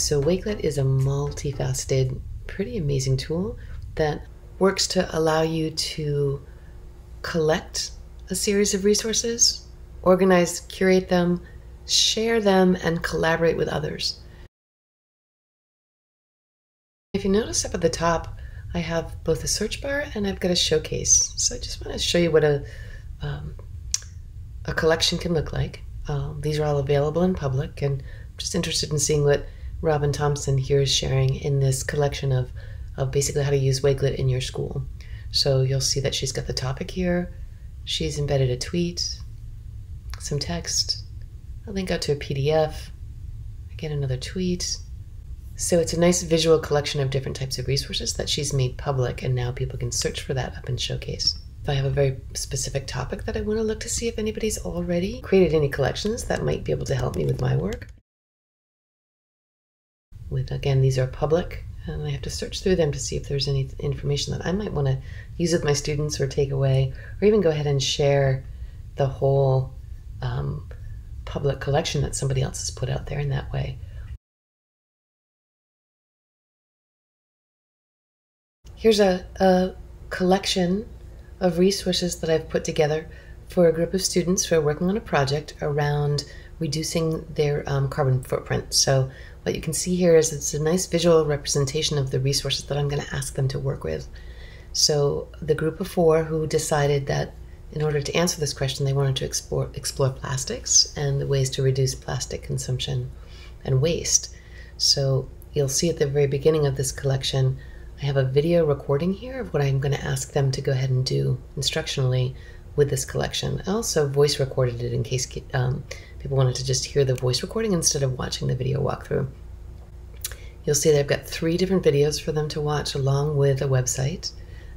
So Wakelet is a multifaceted, pretty amazing tool that works to allow you to collect a series of resources, organize, curate them, share them, and collaborate with others. If you notice up at the top, I have both a search bar and I've got a showcase. So I just want to show you what a collection can look like. These are all available in public, and I'm just interested in seeing what Robin Thompson here is sharing in this collection of basically how to use Wakelet in your school. So you'll see that she's got the topic here, she's embedded a tweet, some text, a link out to a PDF, again another tweet. So it's a nice visual collection of different types of resources that she's made public, and now people can search for that up in Showcase. If I have a very specific topic that I want to look to see if anybody's already created any collections, that might be able to help me with my work. Again, these are public, and I have to search through them to see if there's any information that I might want to use with my students or take away, or even go ahead and share the whole public collection that somebody else has put out there in that way. Here's a collection of resources that I've put together for a group of students who are working on a project around reducing their carbon footprint. So what you can see here is it's a nice visual representation of the resources that I'm going to ask them to work with. So the group of four who decided that in order to answer this question, they wanted to explore plastics and the ways to reduce plastic consumption and waste. So you'll see at the very beginning of this collection, I have a video recording here of what I'm going to ask them to go ahead and do instructionally with this collection. I also voice recorded it in case people wanted to just hear the voice recording instead of watching the video walkthrough. You'll see that I've got three different videos for them to watch along with a website.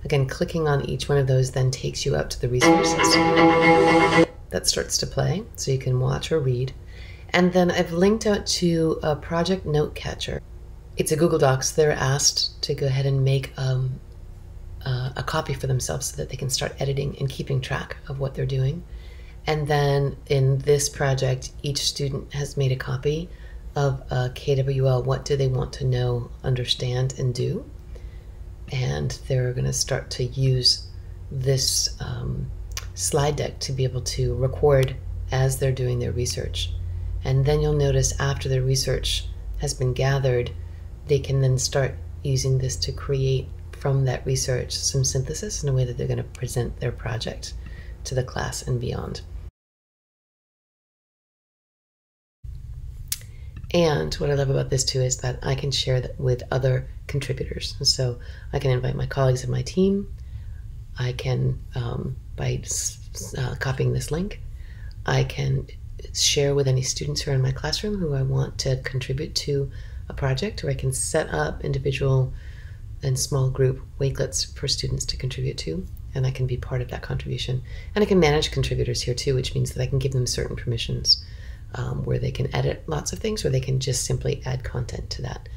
Again, clicking on each one of those then takes you out to the resources. That starts to play, so you can watch or read. And then I've linked out to a project note catcher. It's a Google Docs. They're asked to go ahead and make a copy for themselves so that they can start editing and keeping track of what they're doing. And then in this project, each student has made a copy of a KWL. What do they want to know, understand, and do? And they're going to start to use this slide deck to be able to record as they're doing their research. And then you'll notice after their research has been gathered, they can then start using this to create from that research some synthesis in a way that they're going to present their project to the class and beyond. And what I love about this too is that I can share that with other contributors. So I can invite my colleagues of my team. I can, by copying this link, I can share with any students who are in my classroom who I want to contribute to a project, or I can set up individual and small group Wakelets for students to contribute to, and I can be part of that contribution. And I can manage contributors here too, which means that I can give them certain permissions where they can edit lots of things, or they can just simply add content to that.